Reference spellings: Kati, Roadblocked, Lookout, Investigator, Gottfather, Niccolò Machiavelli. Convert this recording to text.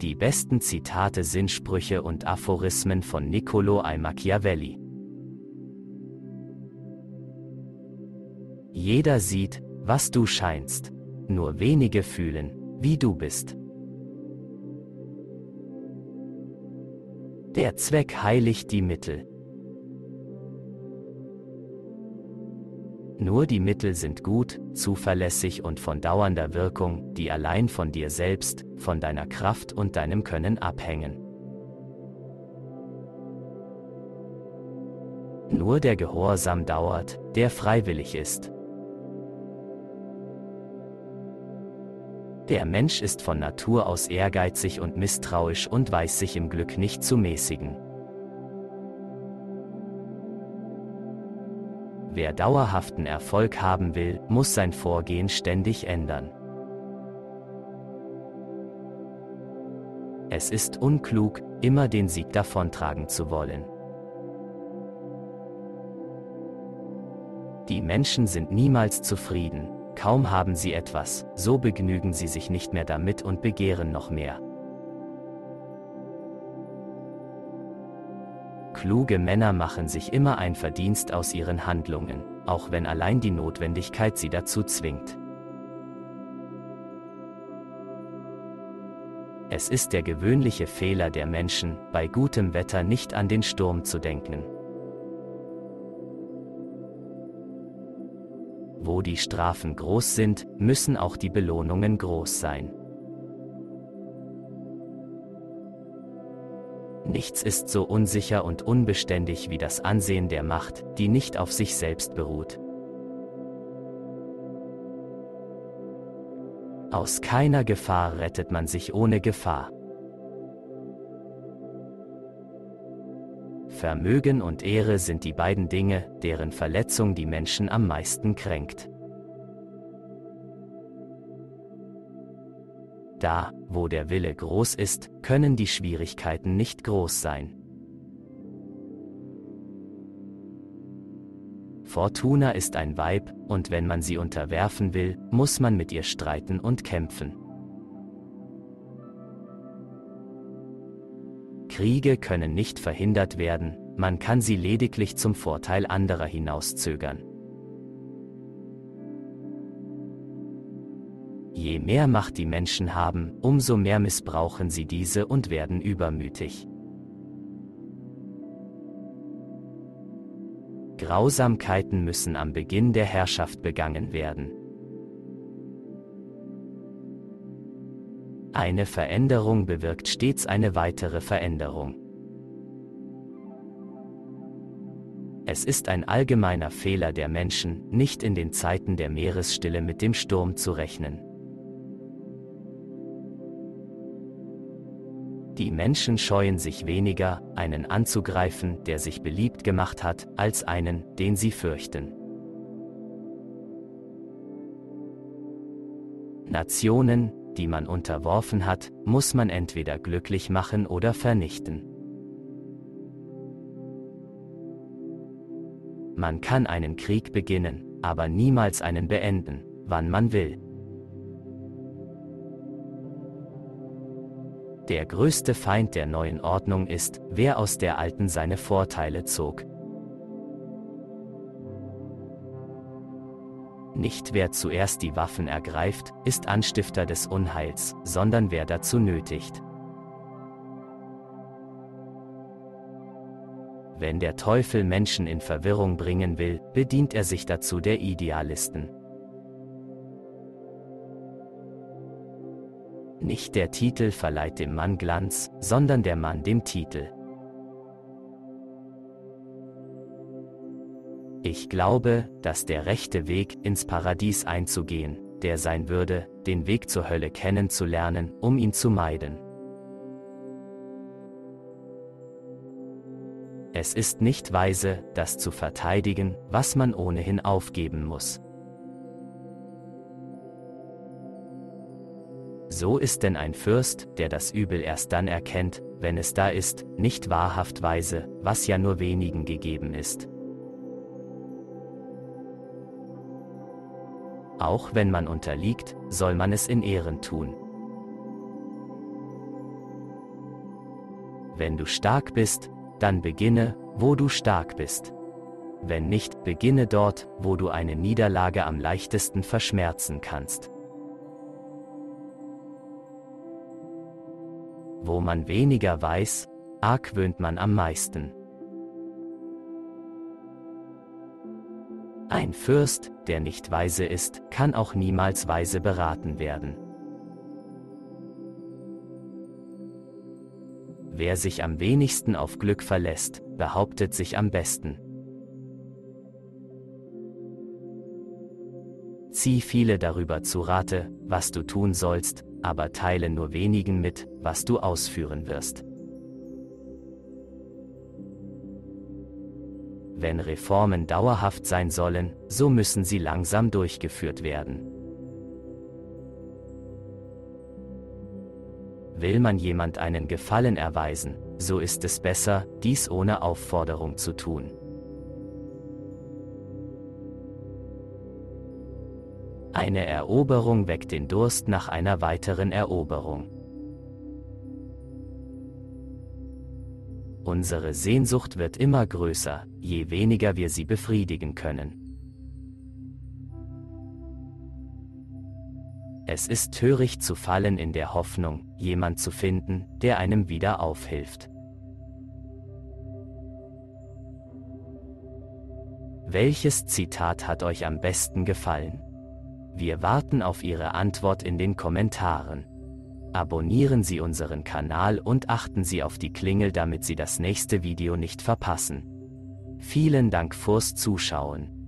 Die besten Zitate, Sinnsprüche und Aphorismen von Niccolò Machiavelli. Jeder sieht, was du scheinst. Nur wenige fühlen, wie du bist. Der Zweck heiligt die Mittel. Nur die Mittel sind gut, zuverlässig und von dauernder Wirkung, die allein von dir selbst, von deiner Kraft und deinem Können abhängen. Nur der Gehorsam dauert, der freiwillig ist. Der Mensch ist von Natur aus ehrgeizig und misstrauisch und weiß sich im Glück nicht zu mäßigen. Wer dauerhaften Erfolg haben will, muss sein Vorgehen ständig ändern. Es ist unklug, immer den Sieg davontragen zu wollen. Die Menschen sind niemals zufrieden, kaum haben sie etwas, so begnügen sie sich nicht mehr damit und begehren noch mehr. Kluge Männer machen sich immer ein Verdienst aus ihren Handlungen, auch wenn allein die Notwendigkeit sie dazu zwingt. Es ist der gewöhnliche Fehler der Menschen, bei gutem Wetter nicht an den Sturm zu denken. Wo die Strafen groß sind, müssen auch die Belohnungen groß sein. Nichts ist so unsicher und unbeständig wie das Ansehen der Macht, die nicht auf sich selbst beruht. Aus keiner Gefahr rettet man sich ohne Gefahr. Vermögen und Ehre sind die beiden Dinge, deren Verletzung die Menschen am meisten kränkt. Da, wo der Wille groß ist, können die Schwierigkeiten nicht groß sein. Fortuna ist ein Weib, und wenn man sie unterwerfen will, muss man mit ihr streiten und kämpfen. Kriege können nicht verhindert werden, man kann sie lediglich zum Vorteil anderer hinauszögern. Je mehr Macht die Menschen haben, umso mehr missbrauchen sie diese und werden übermütig. Grausamkeiten müssen am Beginn der Herrschaft begangen werden. Eine Veränderung bewirkt stets eine weitere Veränderung. Es ist ein allgemeiner Fehler der Menschen, nicht in den Zeiten der Meeresstille mit dem Sturm zu rechnen. Die Menschen scheuen sich weniger, einen anzugreifen, der sich beliebt gemacht hat, als einen, den sie fürchten. Nationen, die man unterworfen hat, muss man entweder glücklich machen oder vernichten. Man kann einen Krieg beginnen, aber niemals einen beenden, wann man will. Der größte Feind der neuen Ordnung ist, wer aus der alten seine Vorteile zog. Nicht wer zuerst die Waffen ergreift, ist Anstifter des Unheils, sondern wer dazu nötigt. Wenn der Teufel Menschen in Verwirrung bringen will, bedient er sich dazu der Idealisten. Nicht der Titel verleiht dem Mann Glanz, sondern der Mann dem Titel. Ich glaube, dass der rechte Weg, ins Paradies einzugehen, der sein würde, den Weg zur Hölle kennenzulernen, um ihn zu meiden. Es ist nicht weise, das zu verteidigen, was man ohnehin aufgeben muss. So ist denn ein Fürst, der das Übel erst dann erkennt, wenn es da ist, nicht wahrhaft weise, was ja nur wenigen gegeben ist. Auch wenn man unterliegt, soll man es in Ehren tun. Wenn du stark bist, dann beginne, wo du stark bist. Wenn nicht, beginne dort, wo du eine Niederlage am leichtesten verschmerzen kannst. Wo man weniger weiß, argwöhnt man am meisten. Ein Fürst, der nicht weise ist, kann auch niemals weise beraten werden. Wer sich am wenigsten auf Glück verlässt, behauptet sich am besten. Zieh viele darüber zu Rate, was du tun sollst, aber teile nur wenigen mit, was du ausführen wirst. Wenn Reformen dauerhaft sein sollen, so müssen sie langsam durchgeführt werden. Will man jemand einen Gefallen erweisen, so ist es besser, dies ohne Aufforderung zu tun. Eine Eroberung weckt den Durst nach einer weiteren Eroberung. Unsere Sehnsucht wird immer größer, je weniger wir sie befriedigen können. Es ist töricht zu fallen in der Hoffnung, jemand zu finden, der einem wieder aufhilft. Welches Zitat hat euch am besten gefallen? Wir warten auf Ihre Antwort in den Kommentaren. Abonnieren Sie unseren Kanal und achten Sie auf die Klingel, damit Sie das nächste Video nicht verpassen. Vielen Dank fürs Zuschauen.